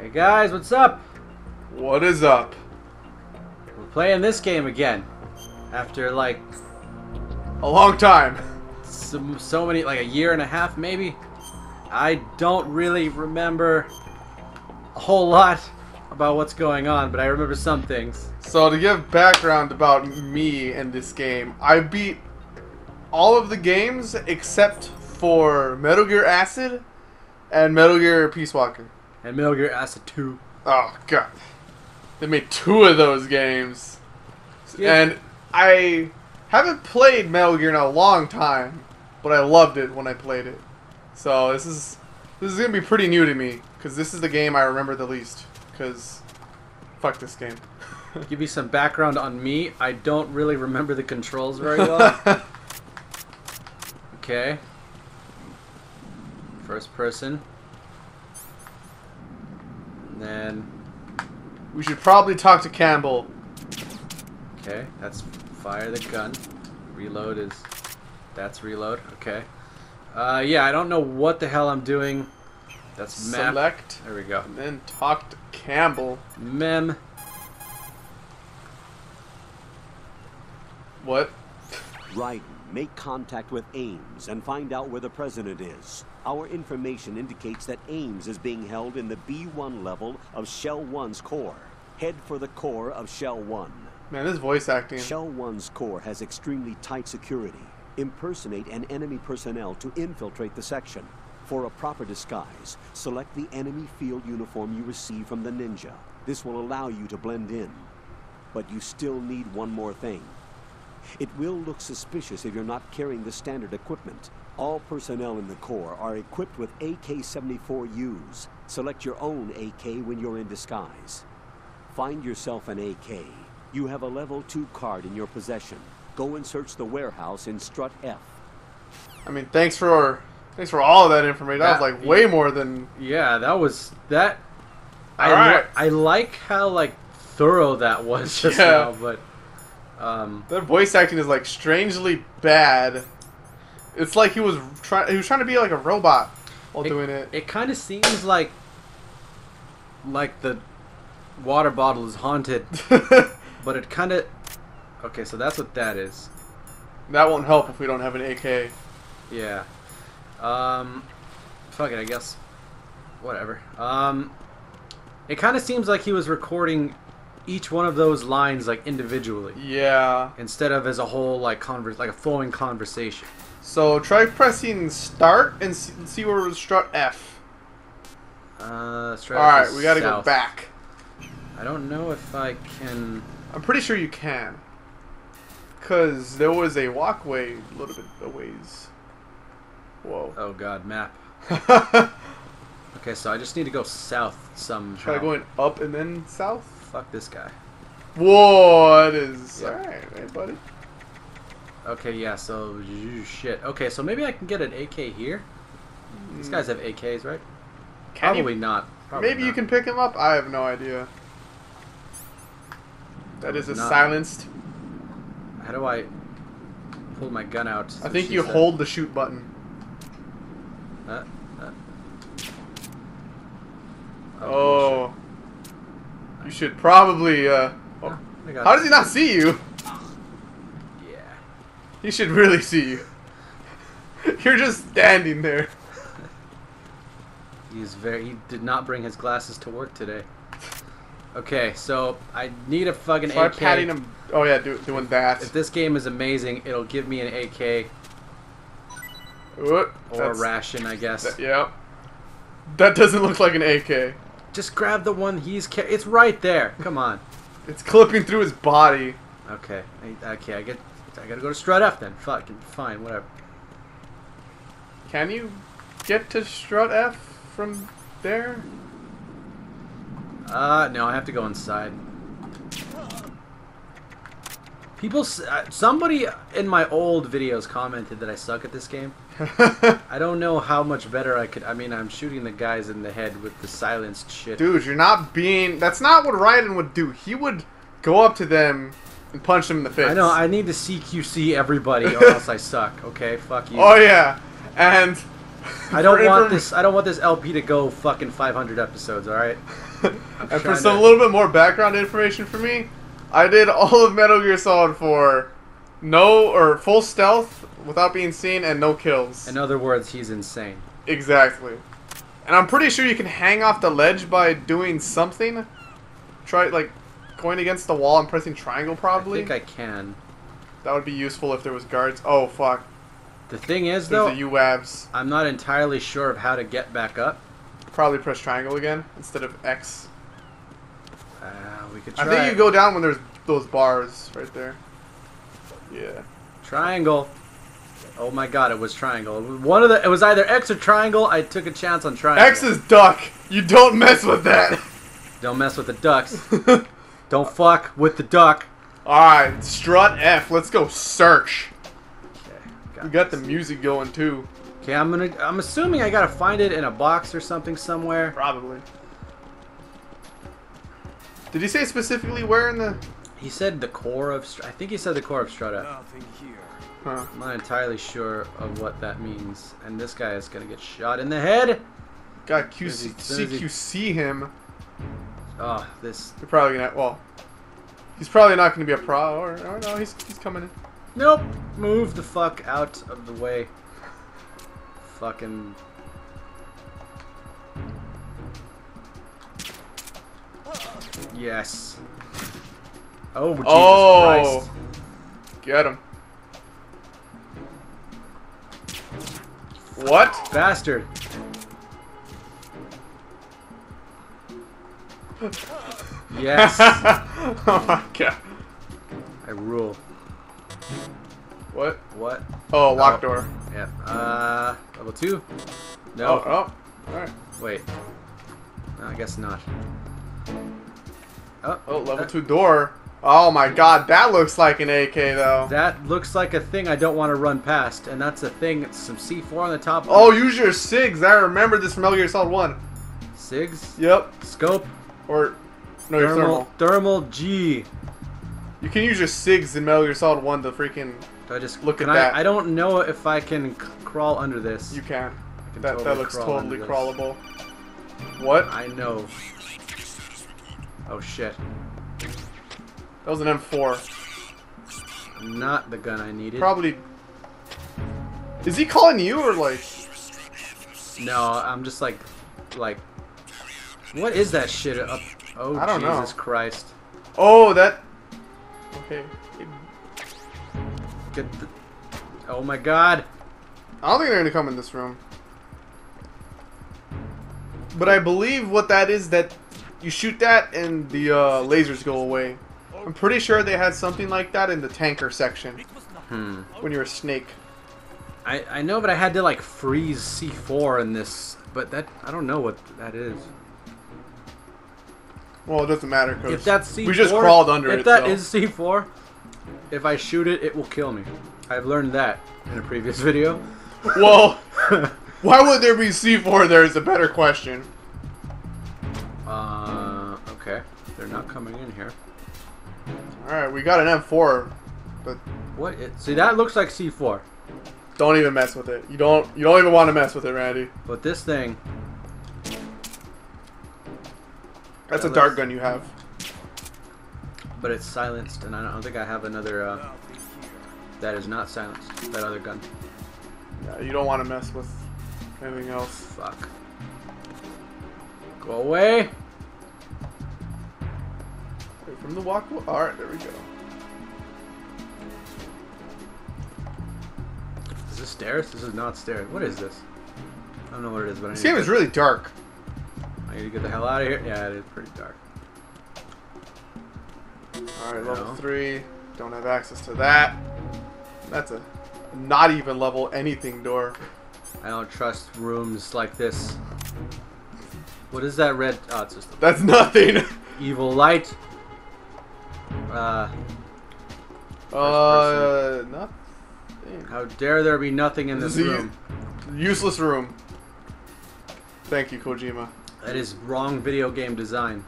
Hey guys, what's up? What is up? We're playing this game again. After like... a long time. So many, like a year and a half maybe. I don't really remember a whole lot about what's going on, but I remember some things. So to give background about me and this game, I beat all of the games except for Metal Gear Acid and Metal Gear Peace Walker. And Metal Gear Acid 2. Oh, God. They made 2 of those games. Yeah. And I haven't played Metal Gear in a long time, but I loved it when I played it. So this is going to be pretty new to me, because this is the game I remember the least, because fuck this game. Give you some background on me. I don't really remember the controls very well. Okay. First person. And then... we should probably talk to Campbell. Okay, that's fire the gun. Reload is... that's reload, okay. Yeah, I don't know what the hell I'm doing. That's map. Select. There we go. And then talk to Campbell. Mem. What? Right. Make contact with Ames and find out where the president is. Our information indicates that Ames is being held in the B1 level of Shell 1's core. Head for the core of Shell 1. Man, this voice acting. Shell 1's core has extremely tight security. Impersonate an enemy personnel to infiltrate the section. For a proper disguise, select the enemy field uniform you receive from the ninja. This will allow you to blend in. But you still need one more thing. It will look suspicious if you're not carrying the standard equipment. All personnel in the Corps are equipped with AK-74Us. Select your own AK when you're in disguise. Find yourself an AK. You have a level 2 card in your possession. Go and search the warehouse in strut F. I mean, thanks for all of that information. That was like way more than... yeah, that was... that... Alright. I like how like thorough that was just now, but... their voice acting is like strangely bad. It's like he was trying to be like a robot while doing it. It kind of seems like the water bottle is haunted, but it kind of... okay, so that's what that is. That won't help if we don't have an AK. Yeah. Fuck it, I guess. Whatever. It kind of seems like he was recording each one of those lines like individually. Yeah. Instead of as a whole like a flowing conversation. So try pressing start and see where we're strut F. Strut F. All right, we got to go back. I don't know if I can. I'm pretty sure you can. Cuz there was a walkway a little bit a ways. Whoa. Oh god, map. Okay, so I just need to go south somehow. Try going up and then south. Fuck this guy. What is... yeah. Alright, right, buddy. Okay, yeah, so... shit. Okay, so maybe I can get an AK here? These guys have AKs, right? Can probably you, not. Probably maybe not. You can pick him up? I have no idea. That is a silenced... how do I pull my gun out? I think you hold the shoot button. Oh... shit. You should probably, oh, how does he not see you? Yeah. He should really see you. You're just standing there. He did not bring his glasses to work today. Okay, so I need a fucking AK. Try patting him. Oh yeah, doing that. If this game is amazing, it'll give me an AK. Ooh, or a ration, I guess. Yeah. That doesn't look like an AK. Just grab the one he's carrying. It's right there. Come on. It's clipping through his body. Okay. Okay. I gotta go to strut F then. Fucking fine. Whatever. Can you get to strut F from there? No. I have to go inside. People. Somebody in my old videos commented that I suck at this game. I don't know how much better I could. I mean, I'm shooting the guys in the head with the silenced shit. Dude, you're not being... that's not what Raiden would do. He would go up to them and punch them in the face. I know. I need to CQC everybody or else I suck. Okay? Fuck you. Oh, yeah. And I don't want this LP to go fucking 500 episodes. All right. And for some little bit more background information for me, I did all of Metal Gear Solid 4, full stealth without being seen and no kills. In other words, he's insane. Exactly. And I'm pretty sure you can hang off the ledge by doing something. Try like going against the wall and pressing triangle probably. I think I can. That would be useful if there was guards. Oh fuck. The thing is though, there's the UAVs. I'm not entirely sure of how to get back up. Probably press triangle again instead of X. We could try. I think you go down when there's those bars right there. Yeah. Triangle. Oh my god, it was triangle. It was either X or triangle. I took a chance on triangle. X is duck. You don't mess with that. Don't mess with the ducks. Don't fuck with the duck. Alright, strut F. Let's go search. Okay, we got the music going too. Okay, I'm assuming I gotta find it in a box or something somewhere. Probably. Did he say specifically where in the... He said the core of... I think he said the core of strut F. Nothing here. Huh. I'm not entirely sure of what that means. And this guy is gonna get shot in the head. God, CQC him. Oh, this... You're probably gonna... Well... He's probably not going to be a pro. Or no, he's coming in. Nope. Move the fuck out of the way. Fucking. Yes. Oh, Jesus Christ. Get him. What? Bastard. Yes. Oh my god. I rule. What? What? Oh, locked door. Yeah. Level 2? No. Oh. Alright. Wait. No, I guess not. Oh, level 2 door. Oh my god, that looks like an AK though. That looks like a thing I don't want to run past. And that's a thing. It's some C4 on the top. Oh, use your SIGs. I remember this from Metal Gear Solid 1. SIGs? Yep. Scope? Or... No, thermal G. You can use your SIGs in Metal Gear Solid 1 to freaking look at that. I don't know if I can crawl under this. You can. That looks totally crawlable. What? I know. Oh shit. That was an M4. Not the gun I needed. Probably. Is he calling you or like? No, I'm just like. What is that shit up? Oh, I don't know. Jesus Christ. Oh, that... Okay. Get the... Oh my god. I don't think they're gonna come in this room. But I believe what that is, that you shoot that and the lasers go away. I'm pretty sure they had something like that in the tanker section. When you're a snake. I know, but I had to like freeze C4 in this. But that... I don't know what that is. Well, it doesn't matter because we just crawled under it. If that is C4, if I shoot it, it will kill me. I've learned that in a previous video. Well, why would there be C4 there is a better question. Okay. They're not coming in here. Alright, we got an M4, but... What? See, that looks like C4. Don't even mess with it. You don't even want to mess with it, Randy. But this thing... That's a dart gun you have. But it's silenced, and I don't think I have another, that is not silenced, that other gun. Yeah, you don't want to mess with anything else. Fuck. Go away! Wait, from the walk... Alright, there we go. Is this stairs? This is not stairs. What is this? I don't know what it is, but I need to... This game is really dark. I need to get the hell out of here. Yeah, it is pretty dark. Alright, level 3. Don't have access to that. That's a not even level anything door. I don't trust rooms like this. What is that red... Oh, it's just... That's nothing! Evil light. Nothing. How dare there be nothing in this room. Useless room. Thank you, Kojima. That is wrong video game design.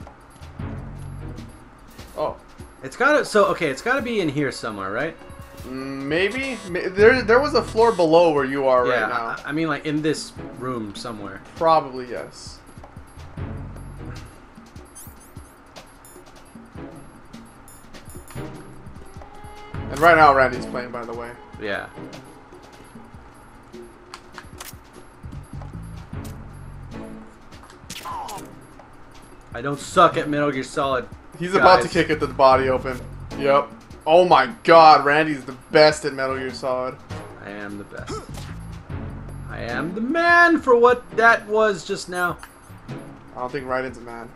Oh. It's gotta be in here somewhere, right? Maybe? There was a floor below where you are right now. I mean, like, in this room somewhere. Probably, yes. And right now, Randy's playing, by the way. Yeah. I don't suck at Metal Gear Solid. He's about to kick it to the body open. Yep. Oh my god, Randy's the best at Metal Gear Solid. I am the best. I am the man for what that was just now. I don't think Raiden's a man.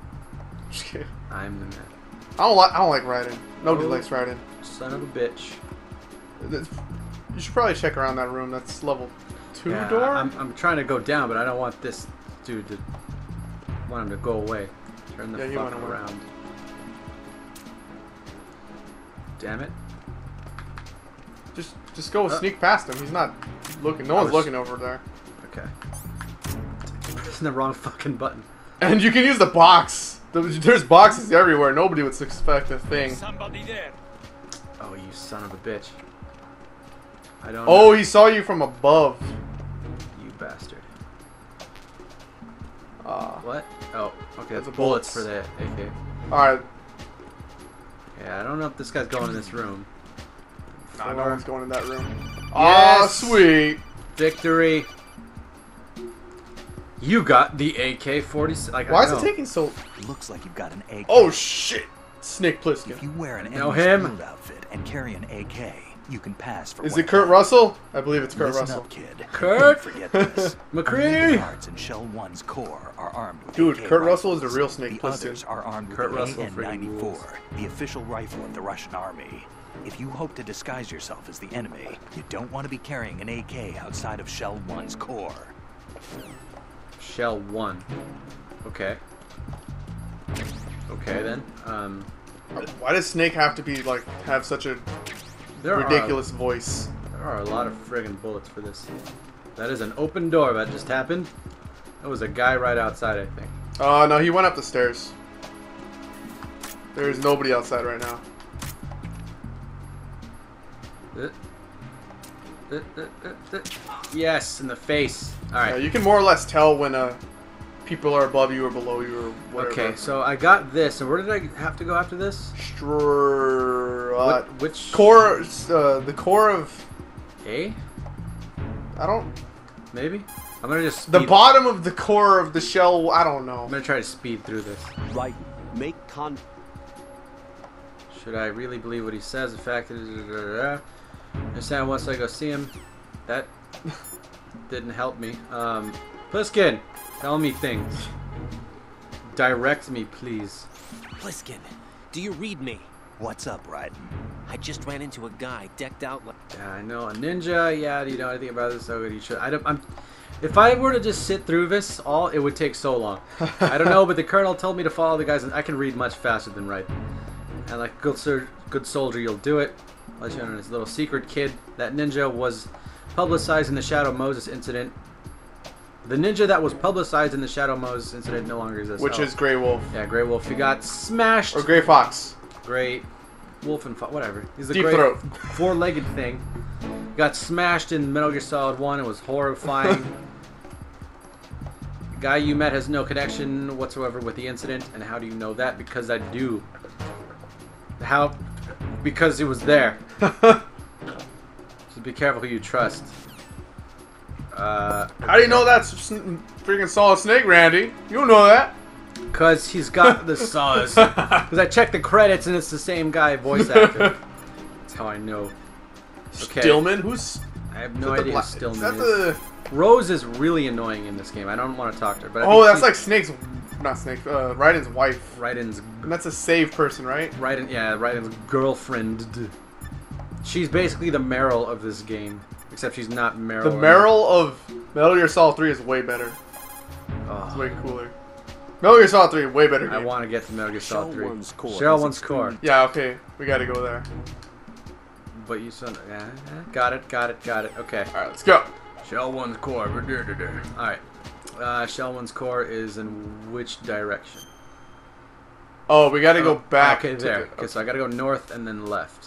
Just kidding. I'm the man. I don't like Raiden. Nobody likes Raiden. Son of a bitch. You should probably check around that room. That's level 2 door? I'm trying to go down, but I don't want this dude to... want him to go away. Turn the fuck around. Damn it. Just go sneak past him. He's not looking. No one's looking over there. Okay. Pressing the wrong fucking button. And you can use the box. There's boxes everywhere. Nobody would suspect a thing. Somebody there. Oh, you son of a bitch. I don't know. He saw you from above. You bastard. What? Oh, okay. That's bullets for that AK. Alright. Yeah, I don't know if this guy's going in this room. Nah, no one's going in that room. Yes! Oh, sweet! Victory! You got the AK-47. Like, why is it taking so... Looks like you've got an AK. Oh, shit! Snake Plissken. If you wear an Ames outfit and carry an AK, you can pass for Is it Kurt Russell? I believe it's Kurt Russell. Up, kid. Kurt! Forget this. McCree! Parts and Shell 1's core are armed with AK Kurt Russell is the real Snake Plissken. Others are armed with AN-94, the official rifle of the Russian army. If you hope to disguise yourself as the enemy, you don't want to be carrying an AK outside of Shell 1's core. Shell 1. Okay. Okay then. Why does Snake have to be like have such a ridiculous voice? There are a lot of friggin' bullets for this. That is an open door that just happened. That was a guy right outside, I think. Oh, no, he went up the stairs. There is nobody outside right now. Yes, in the face. All right. You can more or less tell when people are above you or below you or whatever. Okay, so I got this, and where did I have to go after this? Which core? The core of A? I don't. Maybe. I'm gonna just. The bottom of the core of the shell. I don't know. I'm gonna try to speed through this. Right. Make con. Should I really believe what he says? The fact that. Understand once I go see him. That didn't help me. Plissken, tell me things. Direct me, please. Plissken, do you read me? What's up, Raiden? I just ran into a guy decked out like... Yeah, I know, a ninja. Yeah, do you know anything about this? So you should. If I were to just sit through this all, it would take so long. I don't know, but the colonel told me to follow the guys, and I can read much faster than Raiden. And like a good soldier, you'll do it. I'll let you in on his little secret, kid. That ninja was publicized in the Shadow Moses incident. The ninja that was publicized in the Shadow Moses incident no longer exists. Which is Gray Wolf. Yeah, Gray Wolf. He got smashed. Or Gray Fox. Gray Wolf and Fox, whatever. He's the great four-legged thing. Got smashed in Metal Gear Solid 1. It was horrifying. The guy you met has no connection whatsoever with the incident. And how do you know that? Because I do. How? Because it was there. Just be careful who you trust. How do you know that's freaking Solid Snake, Randy? You don't know that. Because he's got the Solid Snake. Because I checked the credits and it's the same guy, voice actor. That's how I know. Okay. Stillman? Who's... I have no idea who Stillman is. Rose is really annoying in this game. I don't want to talk to her. But that's like Snake's... Not Snake. Raiden's wife. Raiden's... And that's a save person, right? Raiden, yeah, Raiden's girlfriend. She's basically the Meryl of this game. Except she's not Meryl. The Meryl of Metal Gear Solid 3 is way better. Oh. It's way cooler. Metal Gear Solid 3, way better game. I want to get to Metal Gear Solid 3. Shell 1's core. Yeah, okay. We got to go there. But you said... Yeah, got it. Okay. Alright, let's go. Shell 1's core. Alright. Shell 1's core is in which direction? Oh, we got to go back. Okay, there. Okay, so I got to go north and then left.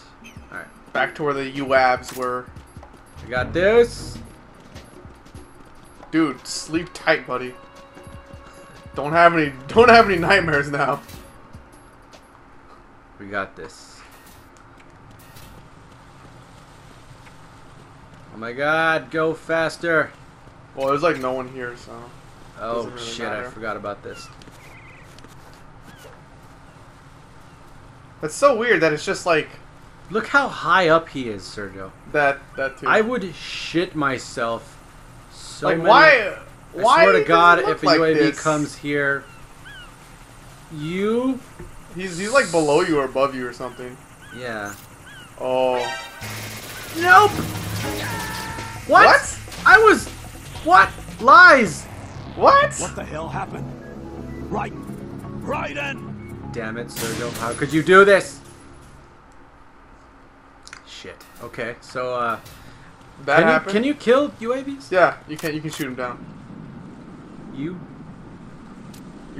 Alright. Back to where the UAVs were. I got this. Dude, sleep tight, buddy. Don't have any nightmares now. We got this. Oh my god, go faster. Well, there's like no one here, so. Oh really shit, matter. I forgot about this. That's so weird that it's just like... Look how high up he is, Sergio. That too. I would shit myself so like, many... Why I swear to God, if a like UAV this? Comes here... You... He's like below you or above you or something. Yeah. Oh. Nope! What? I was... What? Lies! What? What the hell happened? Raiden! Damn it, Sergio. How could you do this? Shit. Okay, so, that happened? Can you kill UAVs? Yeah, you can shoot them down. You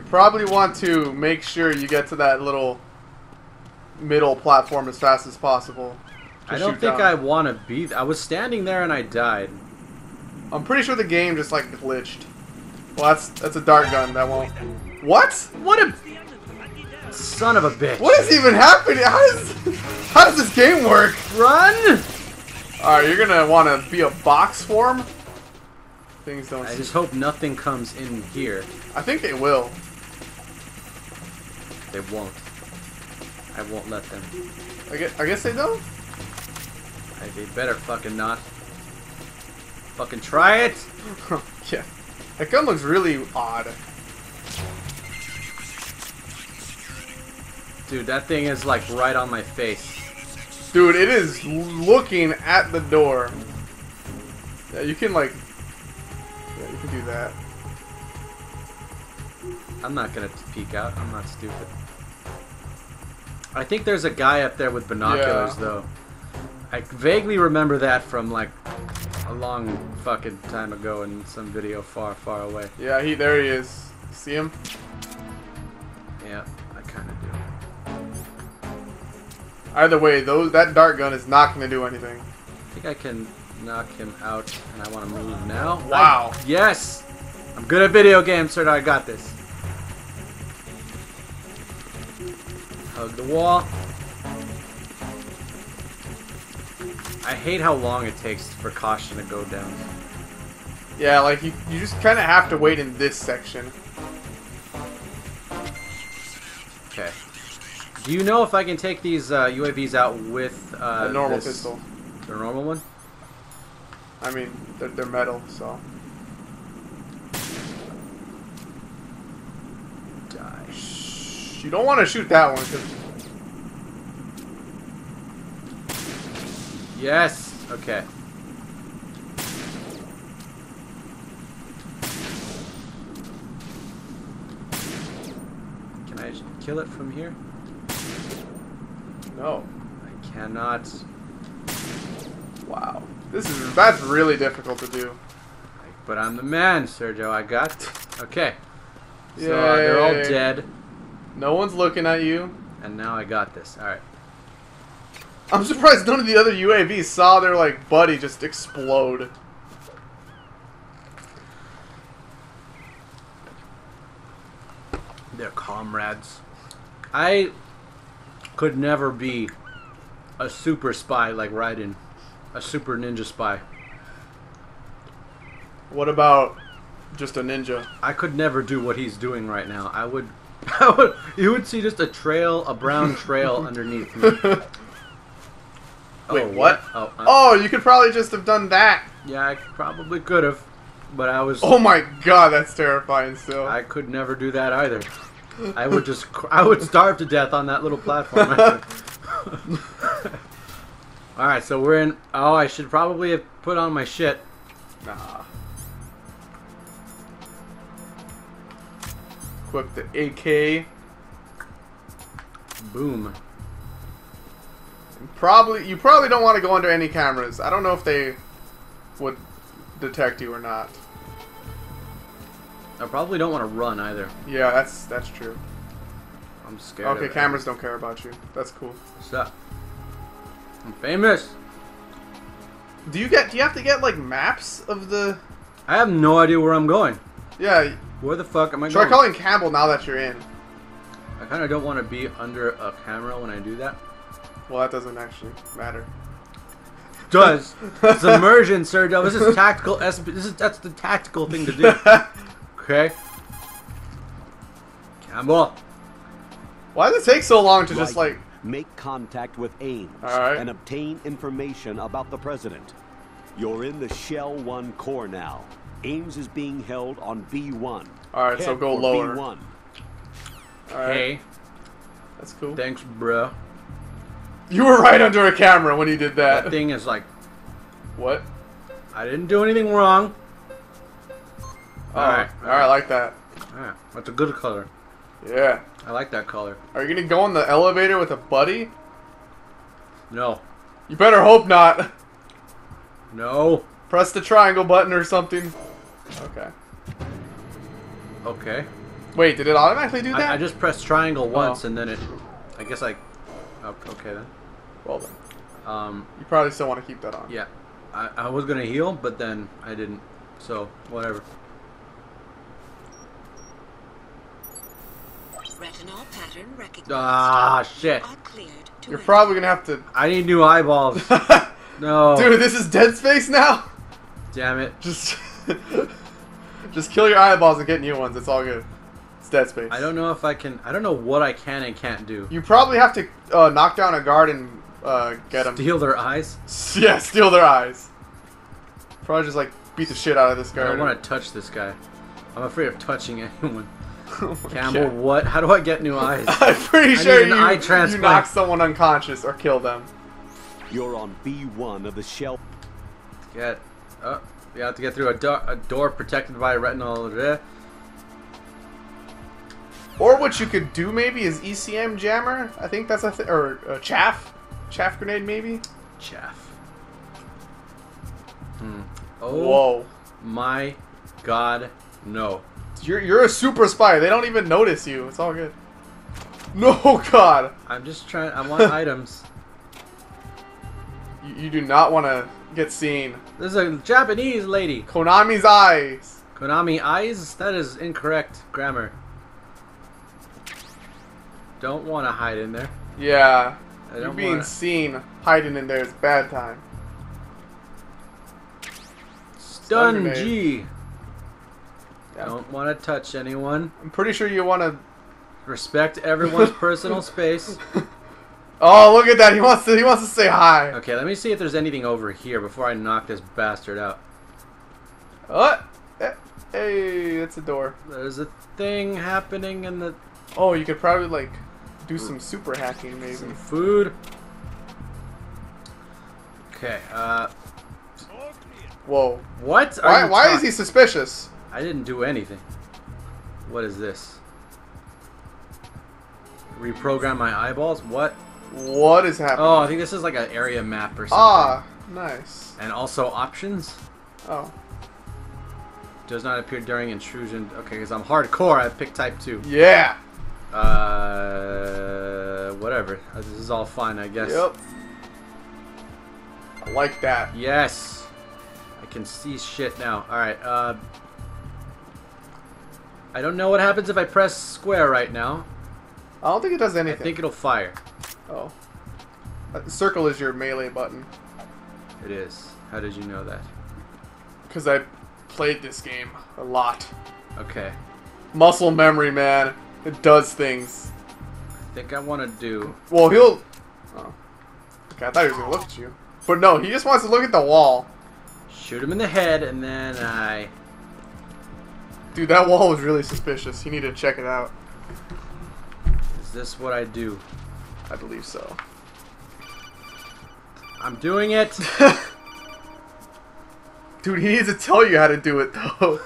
probably want to make sure you get to that little middle platform as fast as possible. I don't think I want to be... I was standing there and I died. I'm pretty sure the game just, like, glitched. Well, that's a dart gun. That won't... What? What a... Son of a bitch. What is even happening? How does this game work? Run! Alright, you're gonna want to be a box form? Things don't... I just hope nothing comes in here. I think they will. They won't. I won't let them. I guess they don't? They better fucking not. Fucking try it! Yeah. That gun looks really odd. Dude, that thing is like right on my face. Dude, it is looking at the door. Yeah, you can like... Yeah, you can do that. I'm not gonna peek out. I'm not stupid. I think there's a guy up there with binoculars, yeah. Though. I vaguely remember that from like a long fucking time ago in some video far, far away. Yeah, there he is. See him? Yeah, I kind of do. Either way, that dart gun is not going to do anything. I think I can knock him out, and I want to move now. Wow. Yes! I'm good at video games, sir. I got this. Hug the wall. I hate how long it takes for caution to go down. Yeah, like, you just kind of have to wait in this section. Okay. Do you know if I can take these UAVs out with the normal pistol? The normal one? I mean, they're metal, so... Die. You don't want to shoot that one, because... Yes! Okay. Can I kill it from here? No. I cannot. Wow. That's really difficult to do. But I'm the man, Sergio. I got... Okay. So they're all dead. No one's looking at you. And now I got this. Alright. I'm surprised none of the other UAVs saw their, like, buddy just explode. They're comrades. I could never be a super spy like Raiden. A super ninja spy. What about just a ninja? I could never do what he's doing right now. You would see just a trail, a brown trail underneath me. Wait, what? Oh, you could probably just have done that. Yeah, I probably could have, but I was... Oh my god, that's terrifying still. I could never do that either. I would starve to death on that little platform. Alright, so we're in... Oh, I should probably have put on my shit. Nah. Equip the AK. Boom. You probably don't want to go under any cameras. I don't know if they would detect you or not. I probably don't want to run either. Yeah, that's true. I'm scared. Okay, cameras don't care about you. That's cool. What's up? I'm famous. Do you have to get like maps of the? I have no idea where I'm going. Yeah. Where the fuck am I going? Try calling Campbell now that you're in. I kind of don't want to be under a camera when I do that. Well, that doesn't actually matter. Does submersion, Sergio? This is tactical. That's the tactical thing to do. Okay. Campbell. Why does it take so long to just like make contact with Ames and obtain information about the president? You're in the Shell 1 core now. Ames is being held on B1. All right, so go lower. B1. All right. Hey, that's cool. Thanks, bro. You were right under a camera when you did that. That thing is like... What? I didn't do anything wrong. Alright. Alright, I like that. Yeah, that's a good color. Yeah. I like that color. Are you going to go in the elevator with a buddy? No. You better hope not. No. Press the triangle button or something. Okay. Okay. Wait, did it automatically do that? I just pressed triangle once and then it... I guess I... Okay then. Well then. You probably still want to keep that on. Yeah. I was going to heal, but then I didn't. So, whatever. Retinal pattern recognized. Ah, shit. You're probably going to have to... I need new eyeballs. No. Dude, this is Dead Space now? Damn it. Just kill your eyeballs and get new ones. It's all good. Dead Space. I don't know if I can... I don't know what I can and can't do. You probably have to knock down a guard and get them. Steal their eyes? Yeah, steal their eyes. Probably just, like, beat the shit out of this guy. I don't want to touch this guy. I'm afraid of touching anyone. Oh Campbell, God. What? How do I get new eyes? I'm pretty sure you knock someone unconscious or kill them. You're on B1 of the Shell. Get up. You have to get through a door protected by a retinal... Or what you could do maybe is ECM jammer. I think that's a thing. Or chaff grenade maybe. Chaff. Hmm. Oh. Whoa. My God, no. You're a super spy. They don't even notice you. It's all good. No God. I'm just trying. I want items. You do not want to get seen. This is a Japanese lady. Konami's eyes. Konami eyes. That is incorrect grammar. Don't want to hide in there. Yeah. You're being seen hiding in there is bad time. Stun G. Yeah. Don't want to touch anyone. I'm pretty sure you want to respect everyone's personal space. Oh, look at that. He wants to say hi. Okay, let me see if there's anything over here before I knock this bastard out. What? Hey, it's a door. There's a thing happening in the... Oh, you could probably, like, do some super hacking, maybe. Some food. Okay, Whoa. What? Why is he suspicious? I didn't do anything. What is this? Reprogram my eyeballs? What? What is happening? Oh, I think this is, like, an area map or something. Ah, nice. And also options? Oh. Does not appear during intrusion. Okay, because I'm hardcore. I picked type 2. Yeah! Whatever. This is all fine, I guess. Yep. I like that. Yes. I can see shit now. Alright, I don't know what happens if I press square right now. I don't think it does anything. I think it'll fire. Oh. Circle is your melee button. It is. How did you know that? Because I played this game a lot. Okay. Muscle memory, man. It does things. I think I want to do... Well, he'll... Oh. Okay, I thought he was going to look at you. But no, he just wants to look at the wall. Shoot him in the head, and then I... Dude, that wall was really suspicious. You need to check it out. Is this what I do? I believe so. I'm doing it! Dude, he needs to tell you how to do it, though.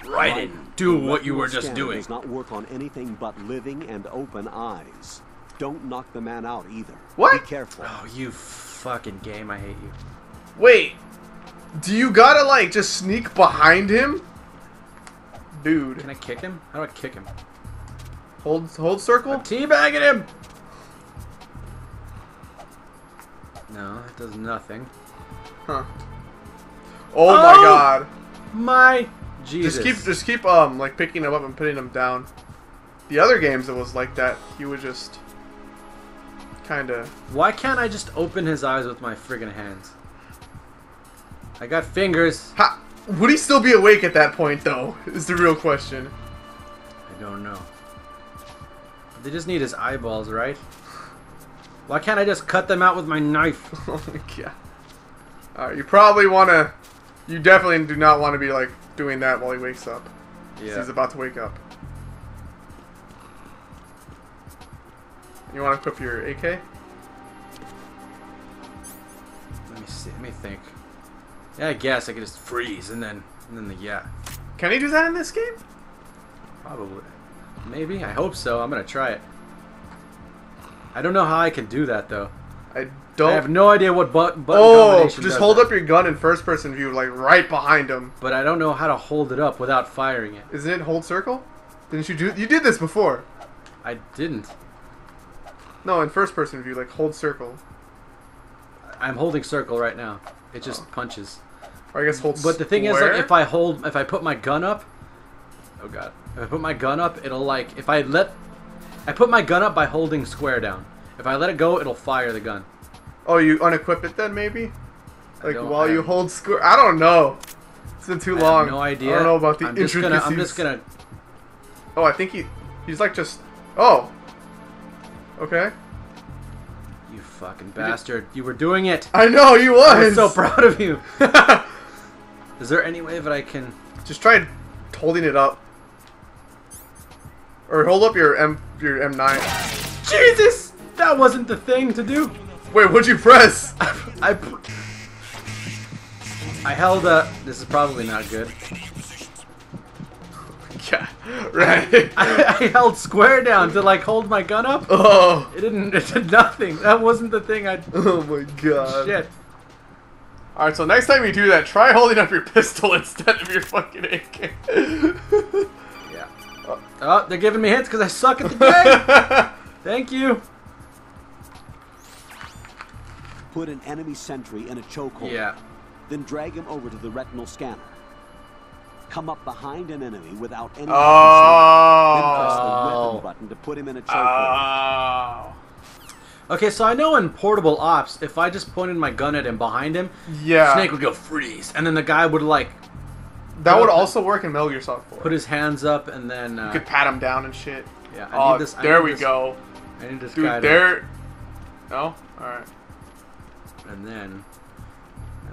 Raiden. Do what you were just doing. Does not work on anything but living and open eyes. Don't knock the man out either. What? Be careful. Oh, you fucking game. I hate you. Wait. Do you gotta, like, just sneak behind him? Dude. Can I kick him? How do I kick him? Hold circle? I'm teabagging him. No, it does nothing. Huh. Oh my god. My Jesus. Just keep like picking them up and putting them down. The other games it was like that. He would just kind of. Why can't I just open his eyes with my friggin' hands? I got fingers. Ha! Would he still be awake at that point, though? Is the real question. I don't know. They just need his eyeballs, right? Why can't I just cut them out with my knife? Oh my god. Alright, you probably want to... You definitely do not want to be, like, doing that while he wakes up. Yeah. He's about to wake up. You want to equip your AK? Let me see. Let me think. Yeah, I guess I could just freeze and then Can he do that in this game? Probably. Maybe. I hope so. I'm gonna try it. I don't know how I can do that though. I have no idea what button combination just hold up your gun in first person view, like right behind him. But I don't know how to hold it up without firing it. Isn't it hold circle? Didn't you do? You did this before. I didn't. No, in first person view, like hold circle. I'm holding circle right now. It just punches. Or I guess hold square. But the thing is, like, if I put my gun up, oh god, if I put my gun up, it'll like, I put my gun up by holding square down. If I let it go, it'll fire the gun. Oh, you unequip it then maybe? Like while you hold square. I don't know. It's been too long. I have no idea. I don't know about the intricacies. I'm just gonna. Oh, I think he's like just. Oh. Okay. You fucking bastard! You were doing it. I know you was. I'm so proud of you. Is there any way that I can? Just try holding it up, or hold up your M9. Jesus, that wasn't the thing to do. Wait, what'd you press? I held a. This is probably not good. Yeah, right. I held square down to like hold my gun up. Oh, it did nothing. That wasn't the thing I. Oh my god. Shit. All right, so next time you do that, try holding up your pistol instead of your fucking AK. Yeah. Oh, they're giving me hits because I suck at the game. Thank you. Put an enemy sentry in a chokehold. Yeah. Then drag him over to the retinal scanner. Come up behind an enemy without any control, then press the weapon button to put him in a chokehold. Okay, so I know in Portable Ops, if I just pointed my gun at him behind him, Snake would go freeze, and then the guy would like. That would also work in Metal Gear Solid 4. Put his hands up and then. You could pat him down and shit. Yeah. I need this. There we go. I need this guy. No. All right. And then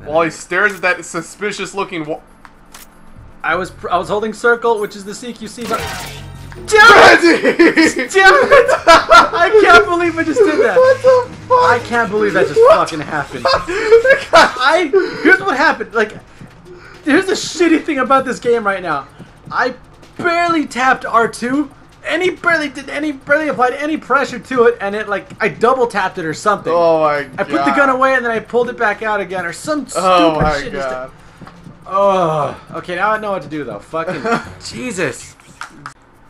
while he stares at that suspicious-looking wall. I was holding circle, which is the CQC button. Damn it! Damn it! I can't believe I just did that. What the fuck? I can't believe that just fucking happened. Here's what happened. Like, here's the shitty thing about this game right now. I barely tapped R2, and he barely applied any pressure to it, and it like I double tapped it or something. Oh my god! I put the gun away and then I pulled it back out again, or some stupid shit. God. Oh, okay, now I know what to do, though. Fucking Jesus.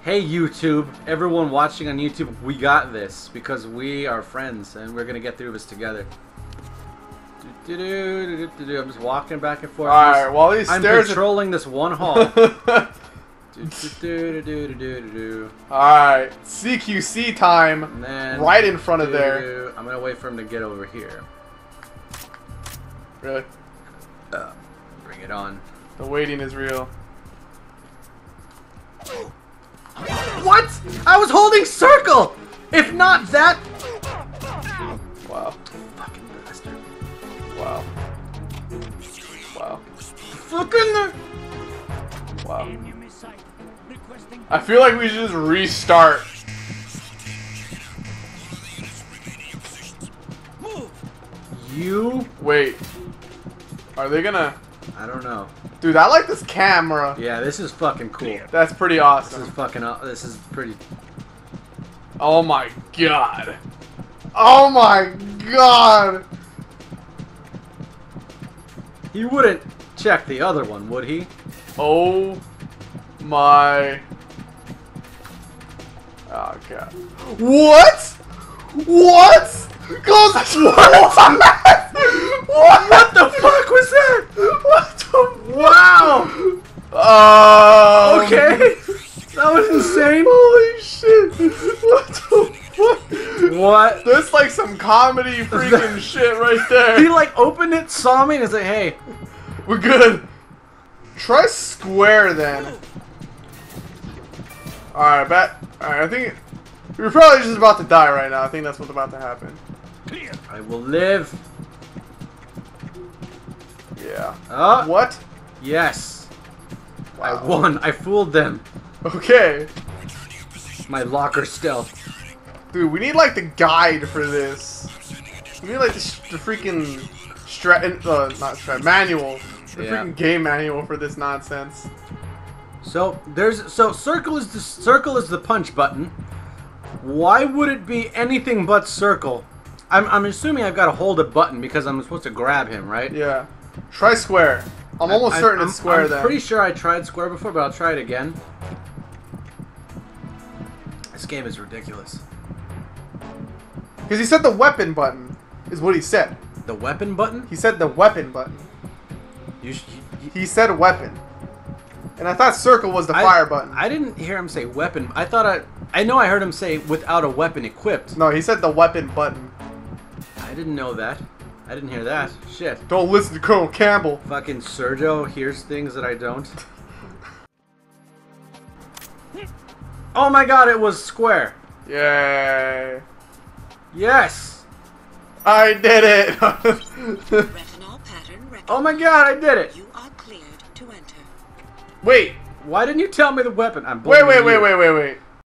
Hey, YouTube. Everyone watching on YouTube, we got this because we are friends and we're going to get through this together. I'm just walking back and forth. All right, while he stares I'm patrolling this one hall. All right, CQC time then, right in front of there. I'm going to wait for him to get over here. Really? It on. The waiting is real. What? I was holding circle! If not that... Wow. Fucking bastard. Wow. Wow. Fucking... Wow. I feel like we should just restart. You... Wait. Are they gonna... I don't know. Dude, I like this camera. Yeah, this is fucking cool. That's pretty awesome. This is fucking... This is pretty... Oh my god. Oh my god! He wouldn't check the other one, would he? Oh my... Oh god. What? What? Close the door! What the fuck was that? What the... Wow! Okay. That was insane. Holy shit. What the fuck? What? That's like some comedy freaking shit right there. He like opened it, saw me, and was like, hey. We're good. Try square then. Alright, I think... You're probably just about to die right now. I think that's what's about to happen. I will live. Yeah. What? Yes. Wow. I won. I fooled them. Okay. My locker stealth. Dude, we need like the guide for this. We need like the freaking manual. The freaking game manual for this nonsense. So circle is the punch button. Why would it be anything but circle? I'm assuming I've got to hold a button because I'm supposed to grab him, right? Yeah. Try square. I'm almost certain it's square then. I'm pretty sure I tried square before, but I'll try it again. This game is ridiculous. Because he said the weapon button is what he said. The weapon button? He said the weapon button. He said weapon. And I thought circle was the fire button. I didn't hear him say weapon. I thought I know I heard him say without a weapon equipped. No, he said the weapon button. I didn't know that. I didn't hear that. Shit. Don't listen to Colonel Campbell. Fucking Sergio hears things that I don't. Oh my god, it was square. Yay. Yes. I did it. Oh my god, I did it. You are cleared to enter. Wait. Why didn't you tell me the weapon? I'm blaming you. Wait.